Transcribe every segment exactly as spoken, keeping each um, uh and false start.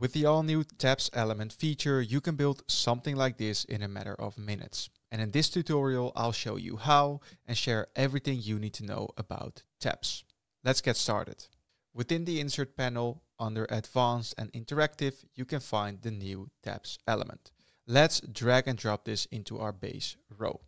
With the all-new Tabs element feature, you can build something like this in a matter of minutes. And in this tutorial, I'll show you how and share everything you need to know about Tabs. Let's get started. Within the Insert panel, under Advanced and Interactive, you can find the new Tabs element. Let's drag and drop this into our base row.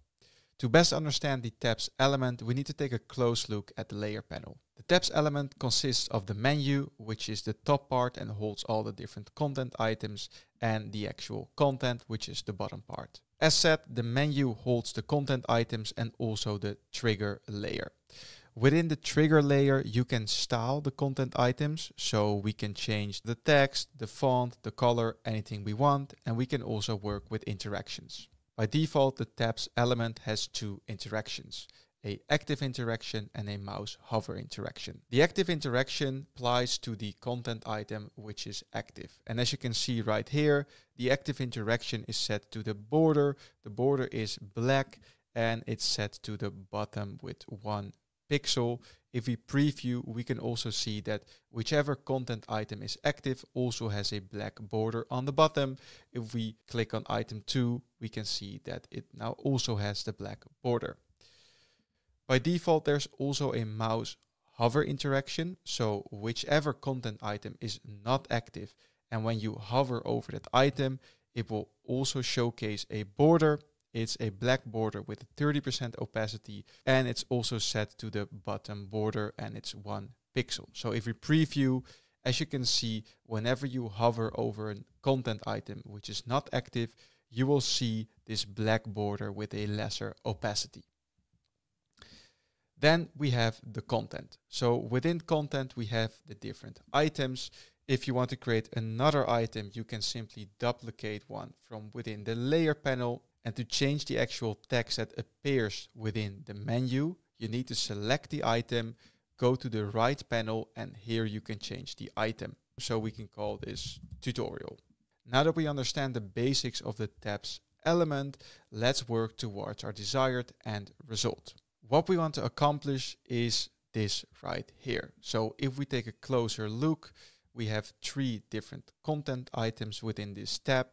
To best understand the Tabs element, we need to take a close look at the layer panel. The Tabs element consists of the menu, which is the top part and holds all the different content items, and the actual content, which is the bottom part. As said, the menu holds the content items and also the trigger layer. Within the trigger layer, you can style the content items, so we can change the text, the font, the color, anything we want, and we can also work with interactions. By default, the Tabs element has two interactions, an active interaction and a mouse hover interaction. The active interaction applies to the content item, which is active. And as you can see right here, the active interaction is set to the border. The border is black and it's set to the bottom with one pixel. If we preview, we can also see that whichever content item is active also has a black border on the bottom. If we click on item two, we can see that it now also has the black border. By default, there's also a mouse hover interaction. So whichever content item is not active, and when you hover over that item, it will also showcase a border. It's a black border with thirty percent opacity, and it's also set to the bottom border, and it's one pixel. So if we preview, as you can see, whenever you hover over a content item which is not active, you will see this black border with a lesser opacity. Then we have the content. So within content, we have the different items. If you want to create another item, you can simply duplicate one from within the layer panel. And to change the actual text that appears within the menu, you need to select the item, go to the right panel, and here you can change the item. So we can call this tutorial. Now that we understand the basics of the Tabs element, let's work towards our desired end result. What we want to accomplish is this right here. So if we take a closer look, we have three different content items within this tab.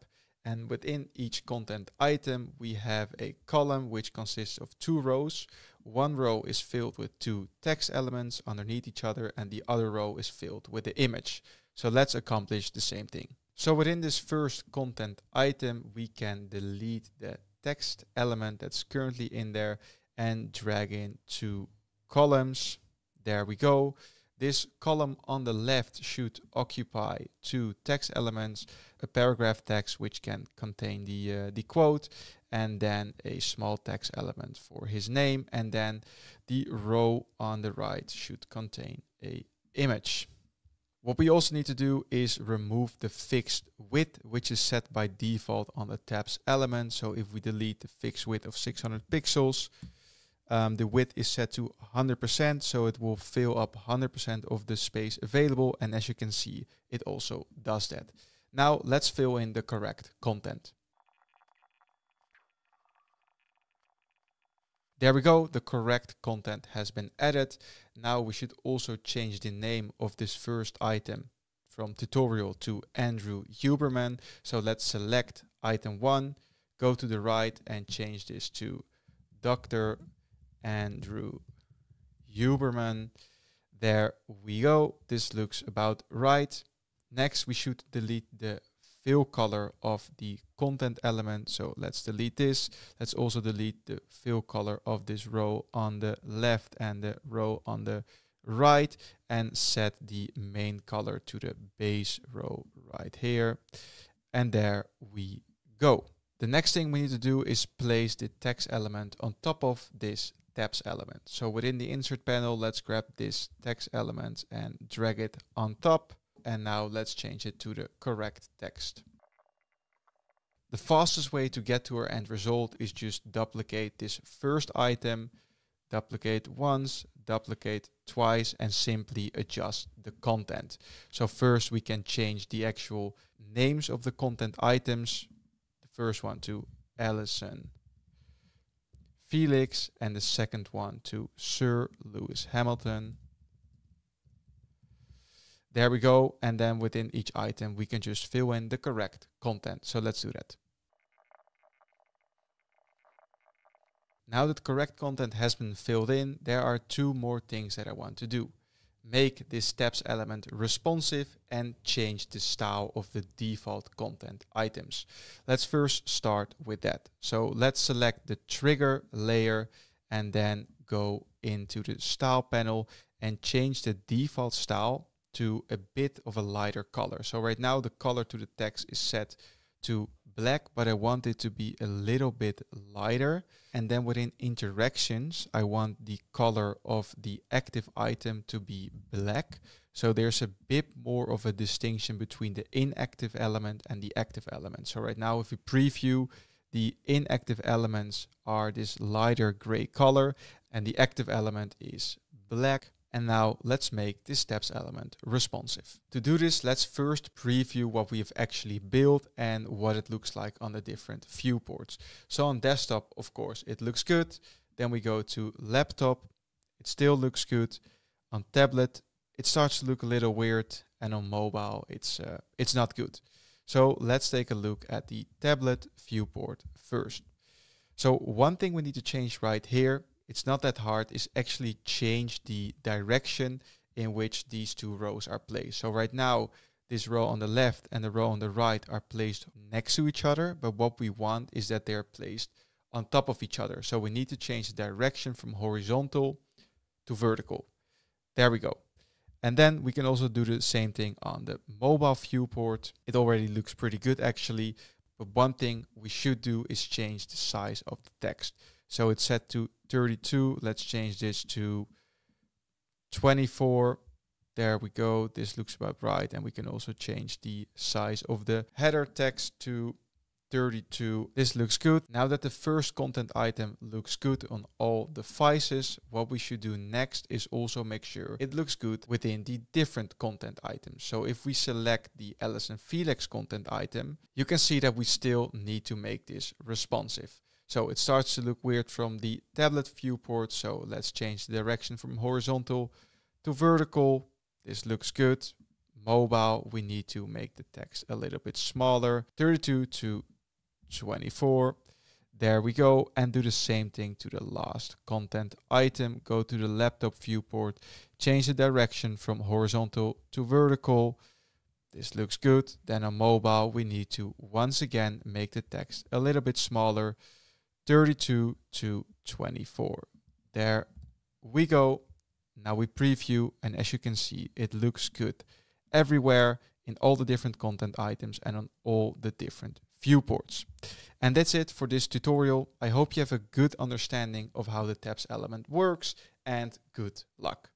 And within each content item, we have a column which consists of two rows. One row is filled with two text elements underneath each other, and the other row is filled with the image. So let's accomplish the same thing. So within this first content item, we can delete the text element that's currently in there and drag in two columns. There we go. This column on the left should occupy two text elements, a paragraph text which can contain the, uh, the quote, and then a small text element for his name. And then the row on the right should contain an image. What we also need to do is remove the fixed width, which is set by default on the Tabs element. So if we delete the fixed width of six hundred pixels, Um, the width is set to one hundred percent, so it will fill up one hundred percent of the space available. And as you can see, it also does that. Now let's fill in the correct content. There we go. The correct content has been added. Now we should also change the name of this first item from tutorial to Andrew Huberman. So let's select item one, go to the right and change this to Doctor Andrew Huberman. There we go. This looks about right. Next, we should delete the fill color of the content element. So let's delete this. Let's also delete the fill color of this row on the left and the row on the right, and set the main color to the base row right here. And there we go. The next thing we need to do is place the text element on top of this Tabs element. So within the Insert panel, let's grab this text element and drag it on top. And now let's change it to the correct text. The fastest way to get to our end result is just duplicate this first item, duplicate once, duplicate twice, and simply adjust the content. So first we can change the actual names of the content items. First one to Allyson Felix, and the second one to Sir Lewis Hamilton. There we go. And then within each item, we can just fill in the correct content. So let's do that. Now that correct content has been filled in, there are two more things that I want to do. Make this tabs element responsive and change the style of the default content items. Let's first start with that. So let's select the trigger layer and then go into the style panel and change the default style to a bit of a lighter color. So right now the color to the text is set to black, but I want it to be a little bit lighter. And then within interactions, I want the color of the active item to be black. So there's a bit more of a distinction between the inactive element and the active element. So right now, if we preview, the inactive elements are this lighter gray color and the active element is black. And now let's make this tabs element responsive. To do this, let's first preview what we have actually built and what it looks like on the different viewports. So on desktop, of course, it looks good. Then we go to laptop. It still looks good. On tablet, it starts to look a little weird. And on mobile, it's, uh, it's not good. So let's take a look at the tablet viewport first. So one thing we need to change right here, it's not that hard, is actually change the direction in which these two rows are placed. So right now, this row on the left and the row on the right are placed next to each other, but what we want is that they're placed on top of each other. So we need to change the direction from horizontal to vertical. There we go. And then we can also do the same thing on the mobile viewport. It already looks pretty good actually, but one thing we should do is change the size of the text. So it's set to thirty-two. Let's change this to twenty-four. There we go. This looks about right. And we can also change the size of the header text to thirty-two. This looks good. Now that the first content item looks good on all devices, what we should do next is also make sure it looks good within the different content items. So if we select the Allyson Felix content item, you can see that we still need to make this responsive. So it starts to look weird from the tablet viewport. So let's change the direction from horizontal to vertical. This looks good. Mobile, we need to make the text a little bit smaller. thirty-two to twenty-four. There we go. And do the same thing to the last content item. Go to the laptop viewport. Change the direction from horizontal to vertical. This looks good. Then on mobile, we need to once again make the text a little bit smaller. thirty-two to twenty-four. There we go. Now we preview, and as you can see, it looks good everywhere in all the different content items and on all the different viewports. And that's it for this tutorial. I hope you have a good understanding of how the tabs element works, and good luck.